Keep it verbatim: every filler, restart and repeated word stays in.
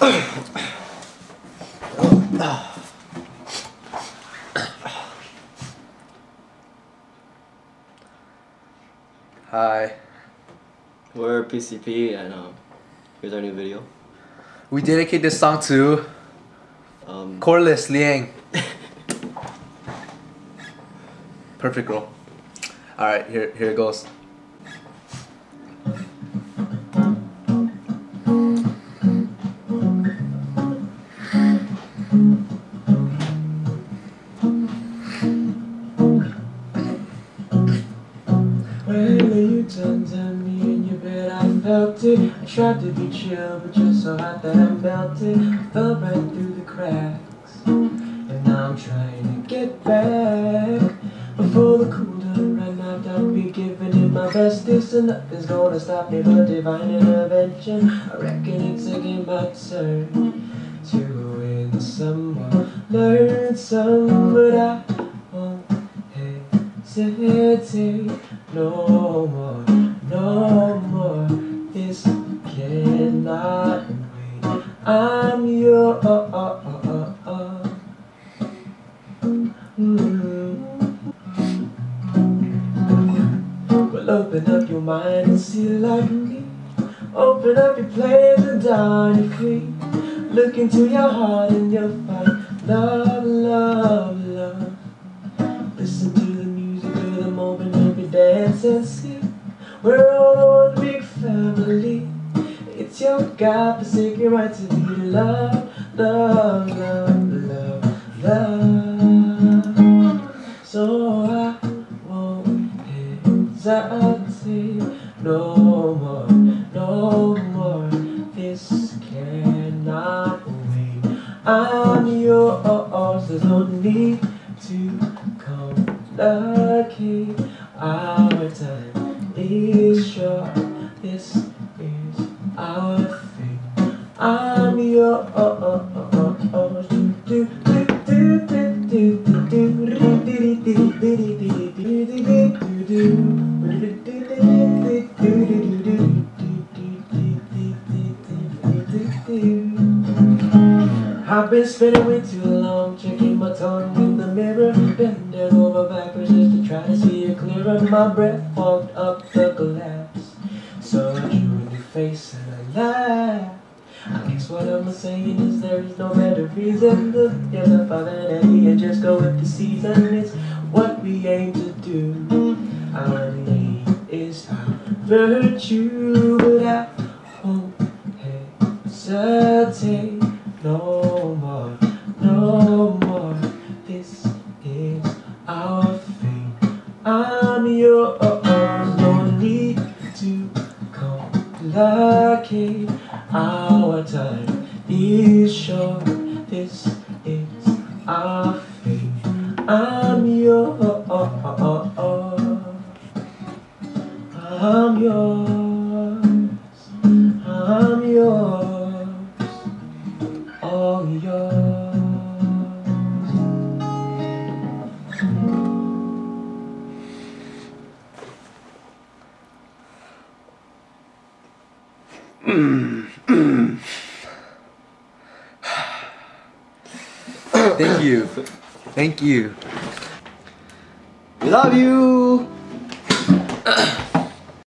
Hi, we're P C P and um, here's our new video. We dedicate this song to um, Corliss Liang. Perfect role. Alright, here, here it goes. Times I me in your bed, I felt it. I tried to be chill, but you're so hot that I felt it. I fell right through the cracks, and now I'm trying to get back. Before the cool down ran out, I'll be giving it my best. This and nothing's gonna stop me but divine intervention. I reckon it's again my turn to win someone, learn some, but I won't hesitate. No more, no more, this cannot wait. I'm your mm-hmm. Well, open up your mind and see like me. Open up your plans and down your feet. Look into your heart and you'll find love, love, love. Listen to the music of the moment. Dance and see, we're all one big family. It's your God-forsaken right to be loved, love, love, love, love. So I won't hesitate. No more, no more. This cannot wait. I'm yours. There's no need to complicate. Our time is short, this is our fate. I'm yours. I've been spinning way too long, checking my tongue in the mirror, bending over backwards just to try to see it clearer. My breath fogged up the collapse, so I drew a new face and I laughed. I guess what I'm saying is there is no better reason. Look, there's a father and he and just go with the season. It's what we aim to do. Our name is our virtue, but I won't hesitate. No more, no more, this is our fate. I'm yours, no need to complicate. Our time is short, this is our fate. I'm yours, I'm yours, I'm yours. All yours. Thank you. Thank you. We love you.